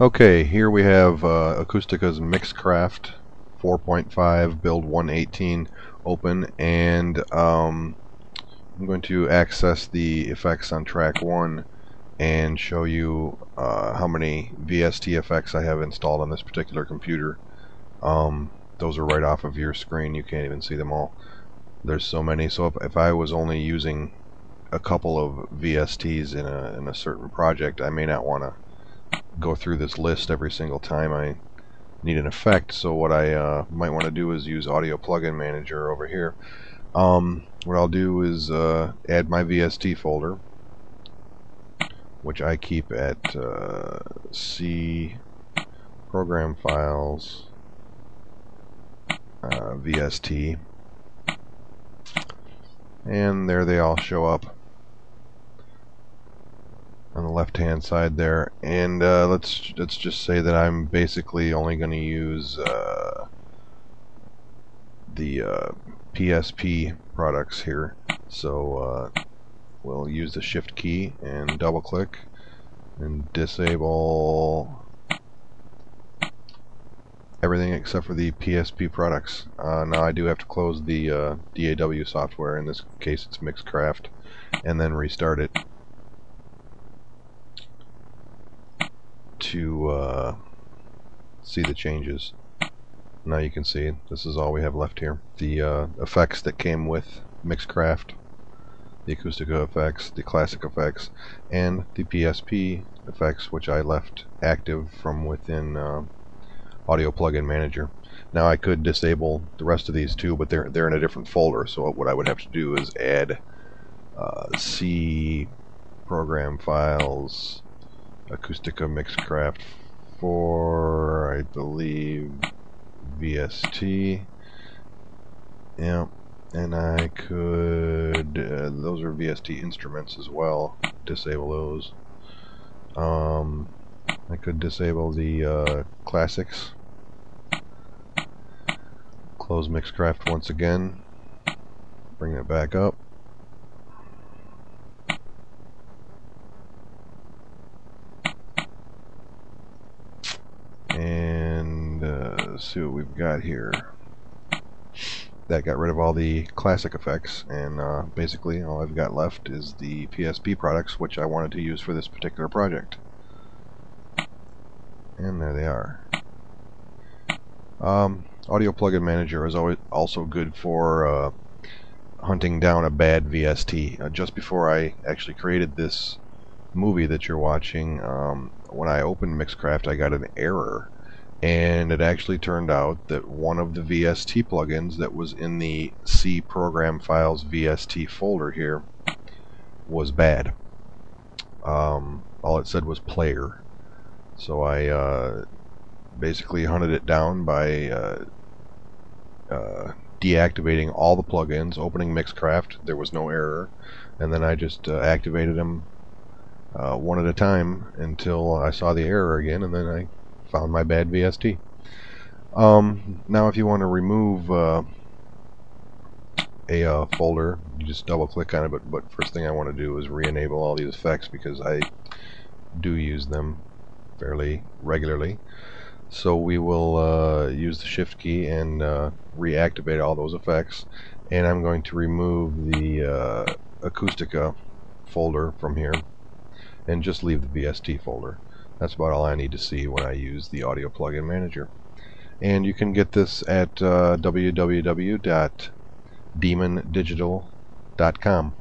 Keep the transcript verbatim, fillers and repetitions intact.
Okay, here we have uh, Acoustica's Mixcraft four point five build one eighteen open, and um, I'm going to access the effects on track one and show you uh, how many V S T effects I have installed on this particular computer. Um, those are right off of your screen, you can't even see them all. There's so many, so if, if I was only using a couple of V S Ts in a, in a certain project, I may not want to go through this list every single time I need an effect. So what I uh, might want to do is use Audio Plugin Manager over here. Um, what I'll do is uh, add my V S T folder, which I keep at uh, C, Program Files, uh, V S T, and there they all show up on the left-hand side there, and uh, let's let's just say that I'm basically only going to use uh, the uh, P S P products here. So uh, we'll use the Shift key and double-click and disable everything except for the P S P products. Uh, now I do have to close the uh, D A W software. In this case, it's Mixcraft, and then restart it to uh, see the changes. Now you can see this is all we have left here. The uh, effects that came with Mixcraft, the Acoustica effects, the classic effects, and the P S P effects, which I left active from within uh, Audio Plugin Manager. Now I could disable the rest of these too, but they're, they're in a different folder, so what I would have to do is add uh, C, Program Files, Acoustica Mixcraft for, I believe, V S T. Yeah, and I could, uh, those are V S T instruments as well, disable those. Um, I could disable the uh, classics, close Mixcraft once again, bring it back up. See what we've got here. That got rid of all the classic effects, and uh, basically all I've got left is the P S P products, which I wanted to use for this particular project. And there they are. Um, Audio Plugin Manager is always also good for uh, hunting down a bad V S T. Uh, just before I actually created this movie that you're watching, um, when I opened Mixcraft, I got an error. And it actually turned out that one of the V S T plugins that was in the C Program Files V S T folder here was bad. Um, all it said was player. So I uh, basically hunted it down by uh, uh, deactivating all the plugins, opening Mixcraft, there was no error, and then I just uh, activated them uh, one at a time until I saw the error again, and then I found my bad V S T. Um, now if you want to remove uh, a uh, folder, you just double click on it, but, but first thing I want to do is re-enable all these effects because I do use them fairly regularly. So we will uh, use the Shift key and uh, reactivate all those effects, and I'm going to remove the uh, Acoustica folder from here and just leave the V S T folder. That's about all I need to see when I use the Audio Plugin Manager. And you can get this at uh, w w w dot demon digital dot com.